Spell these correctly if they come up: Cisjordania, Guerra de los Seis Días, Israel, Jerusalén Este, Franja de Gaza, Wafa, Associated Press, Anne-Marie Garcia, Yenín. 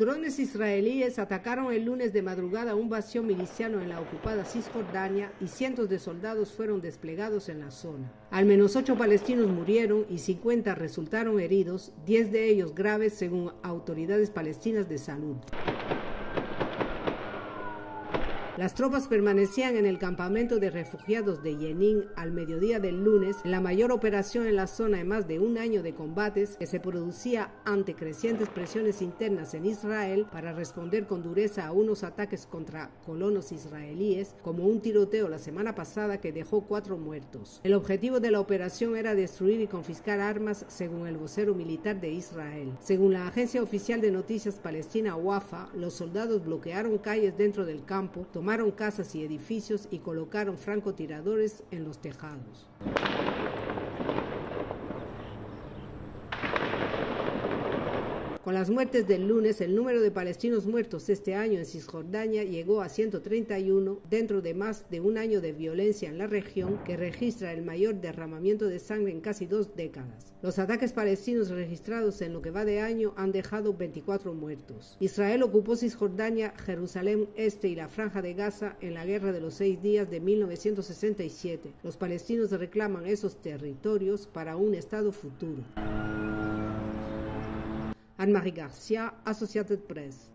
Drones israelíes atacaron el lunes de madrugada un vacío miliciano en la ocupada Cisjordania y cientos de soldados fueron desplegados en la zona. Al menos 8 palestinos murieron y 50 resultaron heridos, 10 de ellos graves según autoridades palestinas de salud. Las tropas permanecían en el campamento de refugiados de Yenín al mediodía del lunes, en la mayor operación en la zona en más de un año de combates que se producía ante crecientes presiones internas en Israel para responder con dureza a unos ataques contra colonos israelíes, como un tiroteo la semana pasada que dejó 4 muertos. El objetivo de la operación era destruir y confiscar armas, según el vocero militar de Israel. Según la agencia oficial de noticias palestina Wafa, los soldados bloquearon calles dentro del campo, tomaron casas y edificios y colocaron francotiradores en los tejados. Con las muertes del lunes, el número de palestinos muertos este año en Cisjordania llegó a 131, dentro de más de un año de violencia en la región, que registra el mayor derramamiento de sangre en casi 2 décadas. Los ataques palestinos registrados en lo que va de año han dejado 24 muertos. Israel ocupó Cisjordania, Jerusalén Este y la Franja de Gaza en la Guerra de los 6 Días de 1967. Los palestinos reclaman esos territorios para un Estado futuro. Anne-Marie Garcia, Associated Press.